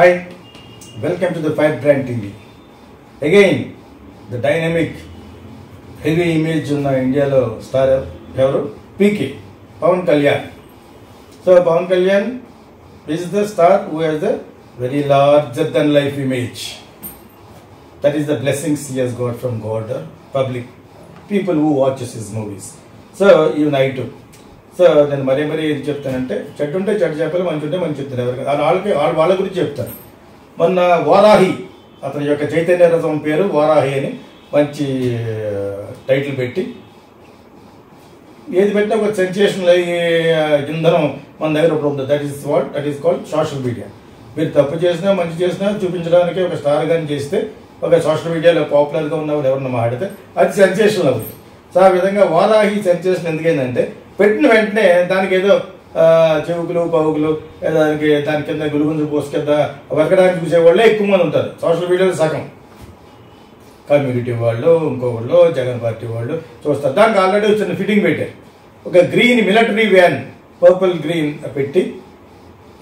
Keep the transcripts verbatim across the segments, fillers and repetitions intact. Hi, welcome to the Fire Brand T V. Again, the dynamic, heavy image in India star P K, Pawan Kalyan. So, Pawan Kalyan is the star who has the very larger than life image. That is the blessings he has got from God or public, people who watches his movies. So, even I too. So, then Maria Maria is Chaptanante, Chatunta Chapel, Manchutta Manchutta, and all Walaguri Chapter. One Varahi, after Yoka Chaitanya as on Peru, Varahi, Manchi title Betty. Yes, better was sensational like Jindano, Mandaro problem. That is what that is called social media. With Tapajasna, Manchesna, Chupinjalanaka, Stargan Jeste, okay, social media, popular, don't know, never know. That's sensational. So, I think Varahi sensational again. పెట్టిన వెంటనే దానికి ఏదో చెవుకులు పావుకులు దానికి దాని కింద గురుగుంజు పోసు కింద వెతకడానికి చూసేవాళ్ళే ఎక్కువ మంది ఉంటారు సోషల్ మీడియాలో సగం కమ్యూనిటీ వాళ్ళు ఇంకొకళ్ళు జగన్ పార్టీ వాళ్ళు చూస్తారు దానికి ఆల్రెడీ వచ్చిన ఫిట్టింగ్ పెట్టారు ఒక green military van purple green పెట్టి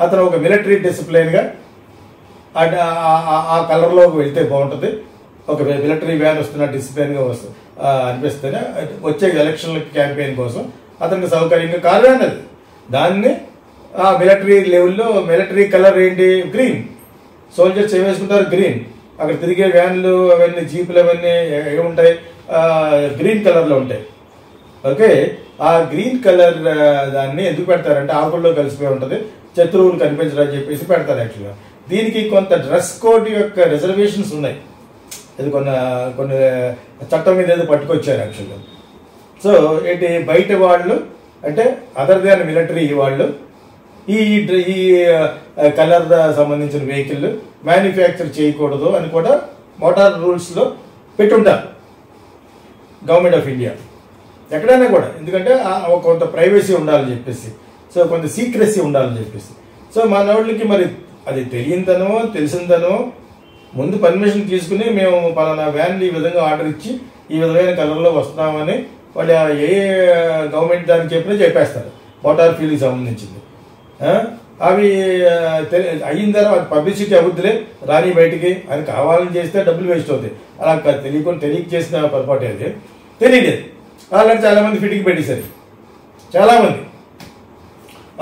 అతను ఒక మిలిటరీ డిసిప్లైన్గా ఆ కలర్లోకి వెళ్తే బాగుంటుంది ఒక మిలిటరీ వ్యాన్ వస్తున్న డిసిప్లైన్గా వస్తుంది అనిపిస్తేనే వచ్చే ఎలక్షన్ల క్యాంపెయిన్ కోసం అతనికి సౌకర్యంగా కారు అన్నది దాన్ని ఆ మిలిటరీ లెవెల్లో మిలిటరీ కలర్ ఏంటి గ్రీన్ సోల్జర్స్ ఏం వేసుకుంటారు గ్రీన్ అక్కడ తిరిగే వ్యాన్లు అవన్నీ జీపులు అవన్నీ ఏముంటాయి గ్రీన్ కలర్లో ఉంటాయి ఓకే ఆ గ్రీన్ కలర్ దాన్ని ఎందుకు పెడతారంటే ఆకుల్లో కలిసిపోయి ఉంటుంది శత్రువులు కనిపించడానికి చెప్పేసి పెడతారు యాక్చువల్గా దీనికి కొంత డ్రెస్ కోడ్ యొక్క రిజర్వేషన్స్ ఉన్నాయి ఇది కొన్ని కొన్ని చట్టం మీద ఏదో పట్టుకొచ్చారు యాక్చువల్గా సో ఏంటి బయట వాళ్ళు అంటే అదర్ దాన్ మిలిటరీ వాళ్ళు ఈ ఈ కలర్ సంబంధించిన వెహికల్ మ్యానుఫ్యాక్చర్ చేయకూడదు అని కూడా మోటార్ రూల్స్లో పెట్టుంటారు గవర్నమెంట్ ఆఫ్ ఇండియా ఎక్కడైనా కూడా ఎందుకంటే కొంత ప్రైవసీ ఉండాలని చెప్పేసి సో కొంత సీక్రెసీ ఉండాలని చెప్పేసి సో మనోళ్ళకి మరి అది తెలియందనో తెలిసిందనో ముందు పర్మిషన్ తీసుకుని మేము పలానా వ్యాన్లు ఈ విధంగా ఆర్డర్ ఇచ్చి ఈ విధమైన కలర్లో వస్తున్నామని వాళ్ళు ఏ గవర్నమెంట్ దానికి చెప్పినా చెప్పేస్తారు మోటార్ ఫీల్డ్కి సంబంధించింది అవి అయిన తర్వాత పబ్లిసిటీ అవుద్దిలే రాని బయటికి అది కావాలని చేస్తే డబ్బులు వేస్ట్ అవుతాయి అలా తెలియకుండా తెలియక చేసిన పొరపాటు అది తెలియలేదు అలాంటి చాలామంది ఫిట్టింగ్ పెట్టేశారు చాలామంది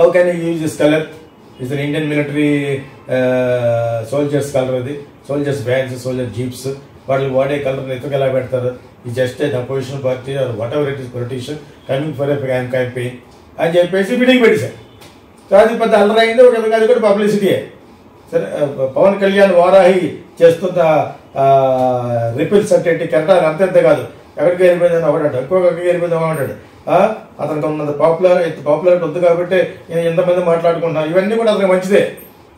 how can you use this colour is an Indian military soldiers colour అది సోల్జర్స్ వ్యాన్స్ సోల్జర్ జీప్స్ వాళ్ళు వాడే కలర్ని ఎత్తుకెలా పెడతారు ఈ just an opposition party or whatever it is politician coming for a campaign అని చెప్పేసి ఫిట్టింగ్ పెట్టేశారు అది పెద్ద అల్లరి అయింది ఒక విధంగా అది కూడా పబ్లిసిటీయే సరే పవన్ కళ్యాణ్ వారాహి చేస్తున్న రిపిల్స్ అంటే కెరటాలు అంతెంత కాదు ఎక్కడికి వెళ్ళిపోయిందని ఒకటాడు ఎక్కువకి వెళ్ళిపోయింది ఒకటాడు అతనికి ఉన్నది పాపులర్ పాపులారిటీ ఉంది కాబట్టి నేను ఎంతమంది మాట్లాడుకుంటున్నాను ఇవన్నీ కూడా అతనికి మంచిదే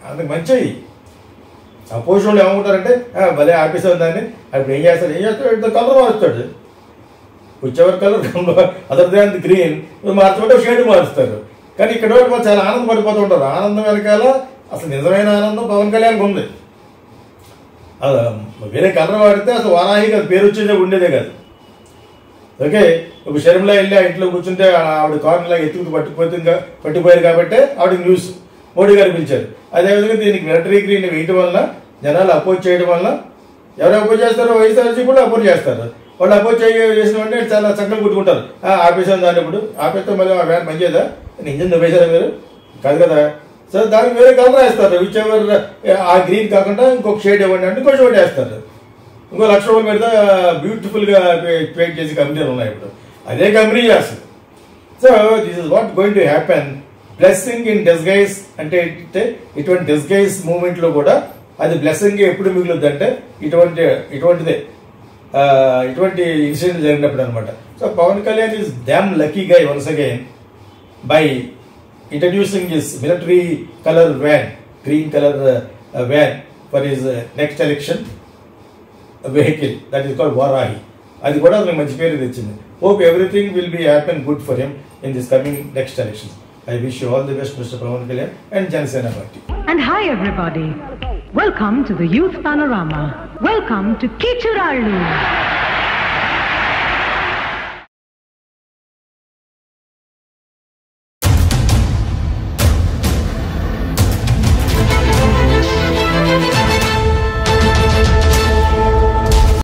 అతనికి మంచివి అపోజిషన్ వాళ్ళు ఏమవుతారంటే భలే ఆఫీసర్ దాన్ని అప్పుడు ఏం చేస్తారు ఏం చేస్తాడు కలర్ మారుస్తాడు వచ్చేవారు colour other than the green మార్చుకుంటే షేడ్ మారుస్తారు కానీ ఇక్కడ వాళ్ళు చాలా ఆనందం పడిపోతూ ఉంటారు ఆనందం వెనకాల అసలు నిజమైన ఆనందం పవన్ కళ్యాణ్కి ఉంది వేరే కలర్ వాడితే అసలు వారాహి కాదు పేరు వచ్చేదే ఉండేదే కాదు ఓకే ఒక షర్మిలా వెళ్ళి ఆ ఇంట్లో కూర్చుంటే ఆవిడ కార్నర్లా ఎత్తుకు పట్టుకుపోతుంది పట్టుకుపోయారు కాబట్టి ఆవిడకి న్యూస్ మోడీ గారు పిలిచారు అదేవిధంగా దీనికి మిలిటరీ గ్రీన్ వేయటం వల్ల జనాలు అపోజ్ చేయడం వల్ల ఎవరు అపోజ్ చేస్తారో వైఎస్ఆర్సీ కూడా అపోజ్ చేస్తారు వాళ్ళు అపోజ్ చేసిన వెంటనే చాలా చక్కలు కుట్టుకుంటారు ఆపేసాను దాన్ని ఇప్పుడు ఆపేస్తే మళ్ళీ ఆ వ్యాన్ మంచిదా ఇంజిన్ వేసారా మీరు కాదు కదా సో దానికి వేరే కలర్ వేస్తారు విచ్ ఎవర్ ఆ గ్రీన్ కాకుండా ఇంకొక షేడ్ ఇవ్వండి అంటే ఇంకో షేడ్ వేస్తారు ఇంకో లక్ష రూపాయలు పెడితే బ్యూటిఫుల్గా పెయింట్ చేసే కంపెనీలు ఉన్నాయి ఇప్పుడు అదే కంపెనీ చేస్తుంది so this is what going to happen blessing in disguise అంటే ఇటువంటి డిస్గైజ్ మూమెంట్లో కూడా అది బ్లెస్సింగ్ ఎప్పుడు మిగులుద్దంటే ఇటువంటి ఇటువంటిదే ఇటువంటి ఇన్సిడెంట్ జరిగినప్పుడు అనమాట so Pawan Kalyan is damn lucky guy once again by introducing his military colour van green colour van for his next election vehicle that is called Varahi అది కూడా అతనికి మంచి పేరు తెచ్చింది hope everything will be happen good for him in this coming next election. I wish you all the best, Mister Pawan Kalyan and Janseena Bharti. And hi everybody. Welcome to the Youth Panorama. Welcome to Kichuralu.